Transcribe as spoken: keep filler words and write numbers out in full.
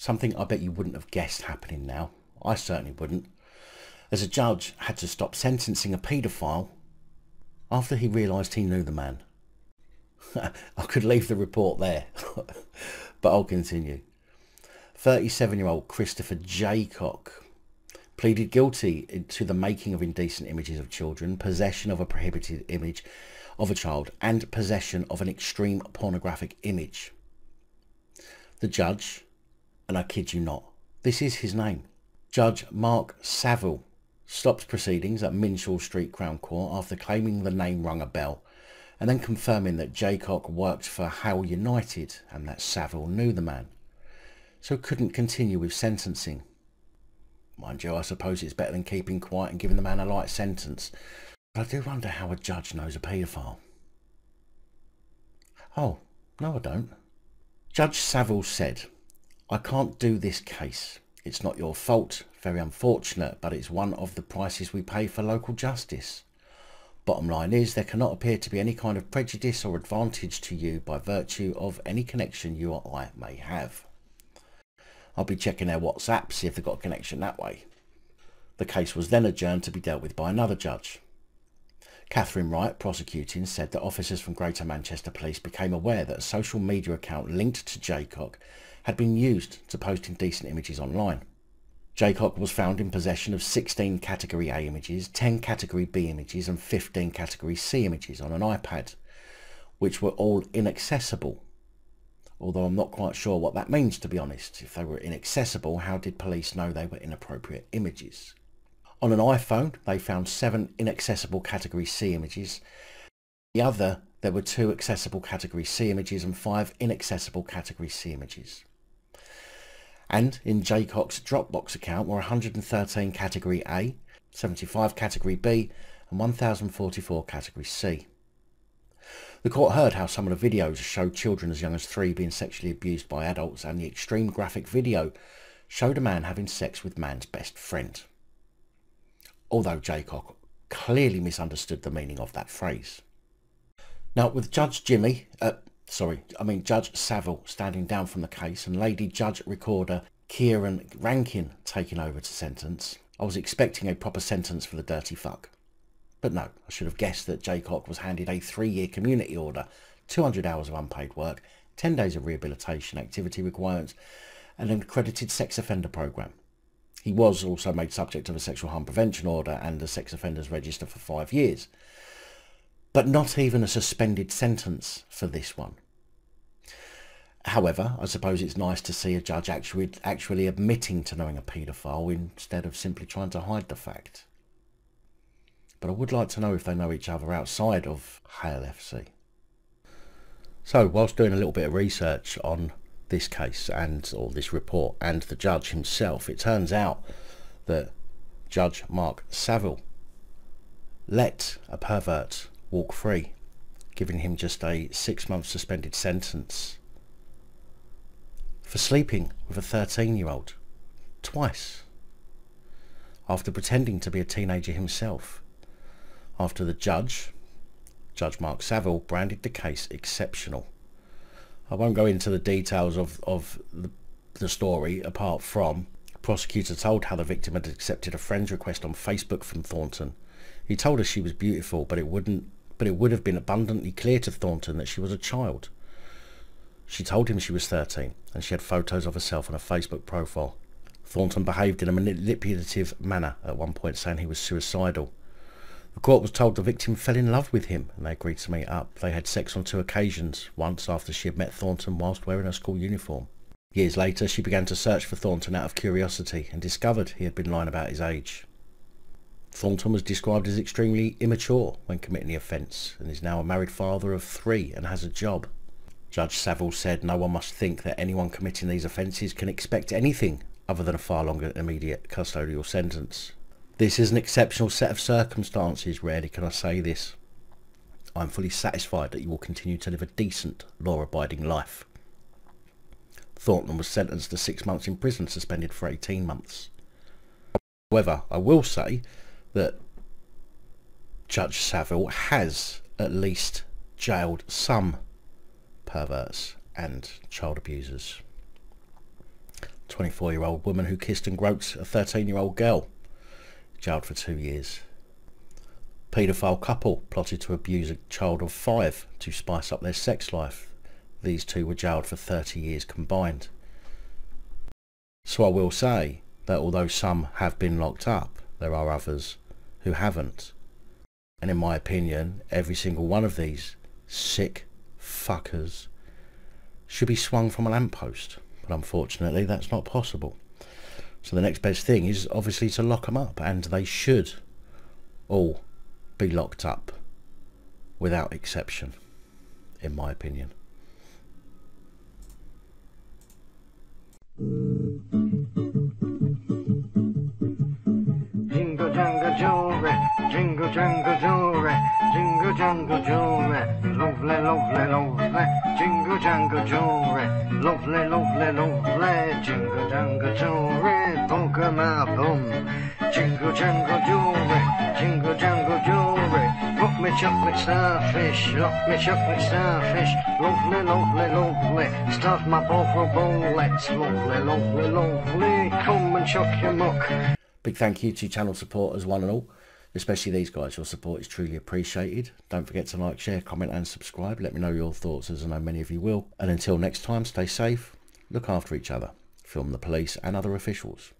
Something I bet you wouldn't have guessed happening now. I certainly wouldn't, as a judge had to stop sentencing a paedophile after he realised he knew the man. I could leave the report there, but I'll continue. thirty-seven-year-old Christopher Jeacock pleaded guilty to the making of indecent images of children, possession of a prohibited image of a child, and possession of an extreme pornographic image. The judge, and I kid you not, this is his name, Judge Mark Savill, stopped proceedings at Minshull Street Crown Court after claiming the name rung a bell, and then confirming that Jeacock worked for Howe United and that Savill knew the man, so couldn't continue with sentencing. Mind you, I suppose it's better than keeping quiet and giving the man a light sentence. But I do wonder how a judge knows a paedophile. Oh, no I don't. Judge Savill said, "I can't do this case. It's not your fault. Very unfortunate, but it's one of the prices we pay for local justice. Bottom line is, there cannot appear to be any kind of prejudice or advantage to you by virtue of any connection you or I may have." I'll be checking their WhatsApp, see if they've got a connection that way. The case was then adjourned to be dealt with by another judge. Catherine Wright, prosecuting, said that officers from Greater Manchester Police became aware that a social media account linked to Jeacock had been used to post indecent images online. Jeacock was found in possession of sixteen Category A images, ten Category B images and fifteen Category C images on an iPad, which were all inaccessible. Although I'm not quite sure what that means, to be honest. If they were inaccessible, how did police know they were inappropriate images? On an iPhone, they found seven inaccessible Category C images. The other, there were two accessible Category C images and five inaccessible Category C images. And in Jeacock's Dropbox account were one hundred thirteen Category A, seventy-five Category B and one thousand forty-four Category C. The court heard how some of the videos showed children as young as three being sexually abused by adults, and the extreme graphic video showed a man having sex with man's best friend. Although Jeacock clearly misunderstood the meaning of that phrase. Now, with Judge Jimmy, uh, sorry, I mean Judge Savill standing down from the case and Lady Judge Recorder Kieran Rankin taking over to sentence, I was expecting a proper sentence for the dirty fuck. But no, I should have guessed that Jeacock was handed a three-year community order, two hundred hours of unpaid work, ten days of rehabilitation activity requirements and an accredited sex offender programme. He was also made subject of a sexual harm prevention order and a sex offenders register for five years. But not even a suspended sentence for this one. However, I suppose it's nice to see a judge actually, actually admitting to knowing a paedophile instead of simply trying to hide the fact. But I would like to know if they know each other outside of H L F C. So whilst doing a little bit of research on this case and or this report and the judge himself, it turns out that Judge Mark Savill let a pervert walk free, giving him just a six month suspended sentence for sleeping with a thirteen year old twice after pretending to be a teenager himself, after the judge, Judge Mark Savill, branded the case exceptional. I won't go into the details of, of the, the story, apart from the prosecutor told how the victim had accepted a friend's request on Facebook from Thornton. He told her she was beautiful, but it wouldn't but it would have been abundantly clear to Thornton that she was a child. She told him she was thirteen and she had photos of herself on her Facebook profile. Thornton behaved in a manipulative manner at one point, saying he was suicidal. The court was told the victim fell in love with him and they agreed to meet up. They had sex on two occasions, once after she had met Thornton whilst wearing her school uniform. Years later, she began to search for Thornton out of curiosity and discovered he had been lying about his age. Thornton was described as extremely immature when committing the offence and is now a married father of three and has a job. Judge Savill said no one must think that anyone committing these offences can expect anything other than a far longer immediate custodial sentence. This is an exceptional set of circumstances, rarely can I say this. I'm fully satisfied that you will continue to live a decent, law-abiding life. Thornton was sentenced to six months in prison, suspended for eighteen months. However, I will say that Judge Savill has at least jailed some perverts and child abusers. twenty-four-year-old woman who kissed and groped a thirteen-year-old girl, jailed for two years. Paedophile couple plotted to abuse a child of five to spice up their sex life. These two were jailed for thirty years combined. So I will say that although some have been locked up, there are others who haven't. And in my opinion, every single one of these sick fuckers should be swung from a lamppost. But unfortunately, that's not possible. So the next best thing is obviously to lock them up, and they should all be locked up without exception, in my opinion. Jingle jangle jewelry, jingle jangle jewelry, jingle jangle jewelry, lovely, lovely, lovely, jingle jangle jewelry, lovely, lovely, lovely, jingle jangle jewelry, poker my bum, jingle jangle jewelry, jingle jangle jewelry, look me chocolate starfish, look me chocolate starfish, lovely, lovely, lovely, stuff my bowl for bullets, lovely, lovely, lovely, come and chuck your muck. Big thank you to channel supporters one and all, especially these guys. Your support is truly appreciated. Don't forget to like, share, comment and subscribe. Let me know your thoughts, as I know many of you will. And until next time, stay safe, look after each other, film the police and other officials.